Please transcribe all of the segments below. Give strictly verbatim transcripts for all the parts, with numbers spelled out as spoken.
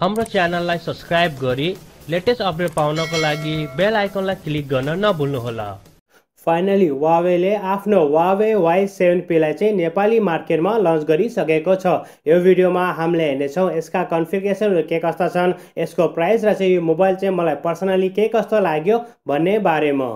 हाम्रो च्यानललाई सब्स्क्राइब गरी लेटेस्ट अपडेट पाउनको लागि बेल आइकनलाई क्लिक गर्न नभुल्नुहोला। फाइनली वावेले आफ्नो वावे वाई सेवन पी लाई चाहिँ नेपाली मार्केटमा लन्च गरिसकेको छ। यो भिडियोमा हामीले हेर्नेछौं यसका कन्फिगरेसनहरु के कस्ता छन्, यसको प्राइस र चाहिँ यो मोबाइल चाहिँ मलाई पर्सनली के कस्तो लाग्यो भन्ने बारेमा।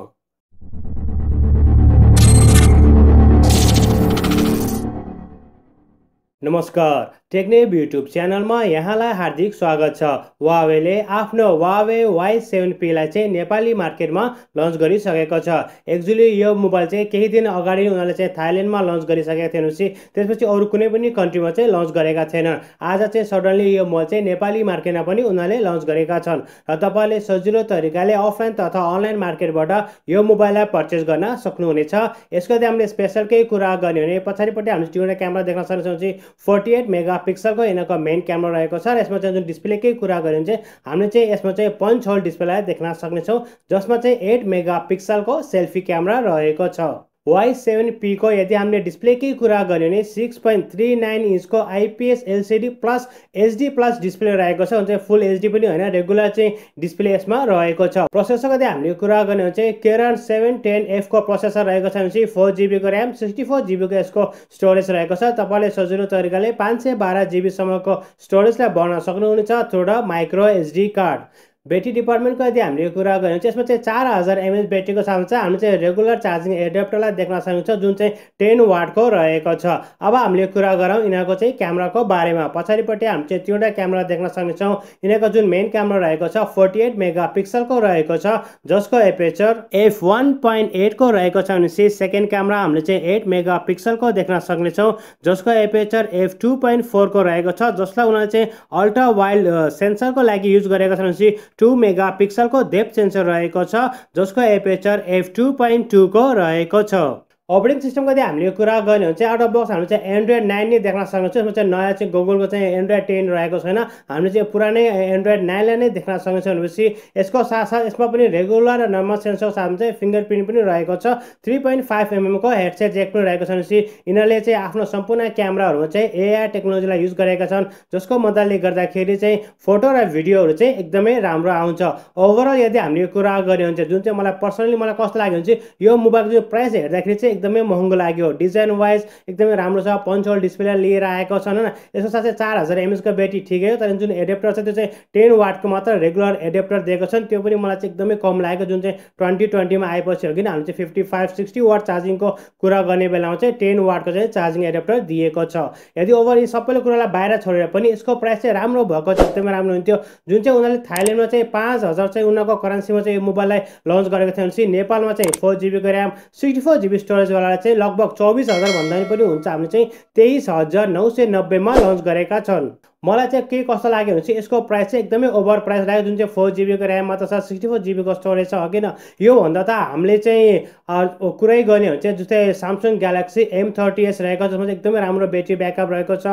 नमस्कार, टेक्नेप यूट्यूब चैनल में यहाँलाई हार्दिक स्वागत छ। वावेले आफ्नो वावे वाई सेवन पी लाई चाहिँ नेपाली मार्केटमा लन्च गरिसकेको छ। एक्चुअली यो मोबाइल चाहिँ केही दिन अगाडि उनीहरुले चाहिँ थाइल्यान्डमा लन्च गरिसकेको थियो, त्यसपछि अरु कुनै पनि कन्ट्रीमा चाहिँ लन्च गरेका थिएनन्। आज चाहिँ सडनली यो मोबाइल चाहिँ नेपाली मार्केटमा पनि उनीहरुले लन्च गरेका छन् र तपाईले सजिलो तरिकाले अफलाइन तथा अनलाइन मार्केटबाट यो मोबाइललाई पर्चेज गर्न सक्नुहुनेछ। यसको दामले स्पेशल केही कुरा गर्ने हो भने पछाडीपट्टि हामीले दुईवटा क्यामेरा देख्न सक्छौं। फोर्टी एट मेगापिक्सल को इनको मेन कैमरा रहेको छ र यसमा चाहिँ जुन डिस्प्लेकै कुरा गर्यौं चाहिँ हामीले चाहिँ यसमा चाहिँ पञ्च होल डिस्प्लेलाई देख्न सक्ने छौं, जसमा चाहिँ एट मेगापिक्सल को सेल्फी क्यामेरा रहेको छ। वाई सेवन पी को यदि हामीले डिस्प्लेकै कुरा गर्यौं भने six point three nine inch को IPS LCD plus HD plus display रहेको छ। हुन्छ फुल एचडी पनि हैन, रेगुलर चाहिँ डिस्प्ले यसमा रहेको छ। प्रोसेसरको यदि हामीले कुरा गर्ने हो चाहिँ Kirin सेभेन टेन एफ को प्रोसेसर रहेको छ। हुन्छ फोर जिबी को रैम सिक्सटी फोर जिबी को यसको स्टोरेज रहेको छ। तपाईले सजिलो तरिकाले फाइभ हन्ड्रेड ट्वेल्भ जिबी सम्मको स्टोरेजलाई बनाउन सक्नुहुनेछ through micro HD card. Battery department को यदि हामीले कुरा गर्यौं यसमा चाहिँ चार हजार एमएच बैट्री को साथ हामीले चाहिँ रेगुलर चार्जिंग एडाप्टरलाई देख्न सक्नुहुन्छ, जुन चाहिँ टेन वाट को रहेको छ। अब हामीले कुरा गरौं इनको चाहिँ क्यामेरा को बारेमा। पछाडीपट्टि हामी चाहिँ तीनवटा क्यामेरा देख्न सक्नेछौं। इनको जुन मेन क्यामेरा रहेको छ फोर्टी एट मेगापिक्सल को रहेको छ, जसको aperture F one point eight को रहेको छ। अनि सेकेन्ड क्यामेरा हामीले चाहिँ एट मेगापिक्सल को देख्न सक्नेछौं, जसको aperture F two point four को रहेको छ, जसलाई उनीहरुले चाहिँ अल्ट्रा वाइड सेन्सर को लागि युज गरेका छन्। टू मेगापिक्सल को डेप्थ सेंसर रहेको छ, जसको aperture F two point two को रहेको छ। ऑपरेटिंग सिस्टम को हामीले कुरा गर्ने हुन्छ आउट अफ बक्स हामीले चाहिँ एन्ड्रोइड नाइन नै देख्न सक्नुहुन्छ। यसमा चाहिँ नयाँ चाहिँ गुगल को चाहिँ एन्ड्रोइड टेन रहेको छैन, हामीले चाहिँ पुरानै एन्ड्रोइड नाइन लाई नै देख्न सक्नुहुन्छ। भनेपछि यसको साथसाथ यसमा पनि रेगुलर र नर्मल सेन्सर साथमा चाहिँ फिंगरप्रिन्ट पनि रहेको छ। थ्री पोइन्ट फाइभ एमएम को हेडसेट ज्याक पनि रहेको छ। भनेपछि इनले चाहिँ आफ्नो सम्पूर्ण क्यामेराहरुमा चाहिँ एआई टेक्नोलोजीलाई युज गरेका छन्, जसको मद्दतले गर्दाखेरि चाहिँ फोटो र भिडियोहरु चाहिँ एकदमै राम्रो आउँछ। ओभरअल यदि हामीले कुरा गर्ने हुन्छ जुन चाहिँ मलाई पर्सनली मलाई कस्तो लाग्यो भने चाहिँ यो मोबाइलको जुन प्राइस हेर्दाखेरि चाहिँ एकदमै महँगो लाग्यो। डिजाइन वाइज एकदमै राम्रो छ, पञ्च होल डिस्प्ले लिएर आएको छन्। यसको साथै चार हजार एमएच को ब्याट्री ठिकै हो, तर जुन एडेप्टर छ त्यो चाहिँ टेन वाटको मात्र रेगुलर एडेप्टर दिएको छन्। त्यो पनि मलाई चाहिँ एकदमै कम लाग्यो, जुन चाहिँ ट्वेंटी ट्वेंटी में आएपछि हो। किन हामी चाहिँ fifty five sixty watt charging को कुरा गर्ने बेलामा चाहिँ टेन वाट को चार्जिंग एडेप्टर दिएको छ। यदि ओभर यी सबै कुरालाई बाहिर छोडेर पनि यसको प्राइस चाहिँ राम्रो भएको चाहिँ एकदमै राम्रो हुन्थ्यो। जुन चाहिँ उनीहरूले थाइल्यान्डमा चाहिँ पाँच हजार चाहिँ उनीहरूको करेन्सीमा चाहिँ यो मोबाइललाई लन्च गरेको थियो भने नेपालमा चाहिँ फोर जिबी को RAM sixty four GB storage वाला चाहिँ लगभग चौबीस हजार भन्दा पनि हुन्छ। हामीले चाहिँ तेईस हजार नौ सौ नब्बे में लन्च गरेका छन्। मलाई चाहिँ के कस्तो लाग्यो भने यसको प्राइस चाहिँ एकदमै ओभर प्राइस लाग्यो, जुन चाहिँ फोर जिबी को रैम मात्र छ, सिक्सटी फोर जिबी को स्टोरेज छ। किन यो भन्दा त हामीले चाहिँ कुरै गर्ने हो भने जस्तै Samsung Galaxy M thirty S रहेको छ, जसमा चाहिँ एकदमै राम्रो ब्याट्री बैकअप रहेको छ।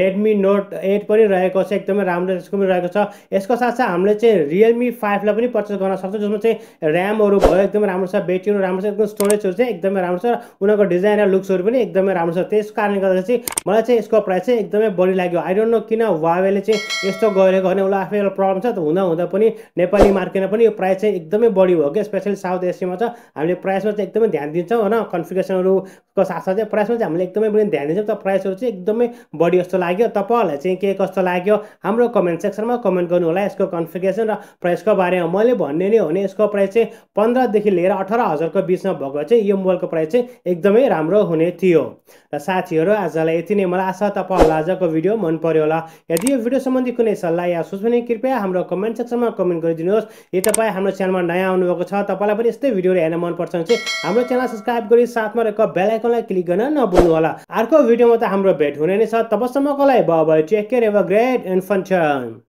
रेडमी नोट एट पनि रहेको छ, एकदमै राम्रो त्यसको पनि रहेको छ। यसको साथसाथ हामीले चाहिँ रियलमी फाइभलाई पनि पर्चेस गर्न सक्छौँ, जसमा चाहिँ ऱ्यामहरू भयो एकदमै राम्रो छ, ब्याट्रीहरू राम्रो छ, एकदम स्टोरेजहरू चाहिँ एकदमै राम्रो छ, उनीहरूको डिजाइन र लुक्सहरू पनि एकदमै राम्रो छ। त्यस कारणले गर्दा चाहिँ मलाई चाहिँ यसको प्राइस चाहिँ एकदमै बढी लाग्यो। आई डोन्ट नो किन वावेले चाहिँ यस्तो गरेको होइन, उसलाई आफै प्रब्लम छ। हुँदा हुँदा पनि नेपाली मार्केटमा पनि यो प्राइस चाहिँ एकदमै बढी हो कि स्पेसली साउथ एसियामा छ। हामीले प्राइसमा चाहिँ एकदमै ध्यान दिन्छौँ होइन, कन्फिगरेसनहरूको साथसाथै प्राइसमा चाहिँ हामीले एकदमै बढी ध्यान दिन्छौँ। त प्राइसहरू चाहिँ एकदमै बढी जस्तो लाग्यो। तपाईँहरूलाई चाहिँ के कस्तो लाग्यो हाम्रो कमेन्ट सेक्सनमा कमेन्ट गर्नु होला। यसको कन्फिगरेसन र प्राइसको बारेमा मैले भन्ने नै हो भने यसको प्राइस चाहिँ पन्ध्रदेखि लिएर अठार हजारको बिचमा भएको चाहिँ यो मोबाइलको प्राइस चाहिँ एकदमै राम्रो हुने थियो। र साथीहरू आजलाई यति नै, मलाई आशा तपाईँहरूलाई आजको भिडियो मन पर्यो होला। यदि यो भिडियो सम्बन्धी कुनै सल्लाह या सुझाव कृपया हाम्रो कमेन्ट सेक्सनमा कमेन्ट गरिदिनुहोस्। यदि तपाईँ हाम्रो च्यानलमा नयाँ आउनुभएको छ, तपाईँलाई पनि यस्तै भिडियोहरू हेर्न मनपर्छ भने चाहिँ हाम्रो च्यानल सब्स्क्राइब गरी साथमा रहेको बेल आइकनलाई क्लिक गर्न नभुल्नु होला। अर्को भिडियोमा त हाम्रो भेट हुने नै छ। तबसम्मको लागि bye bye, take care, have a great and fun time.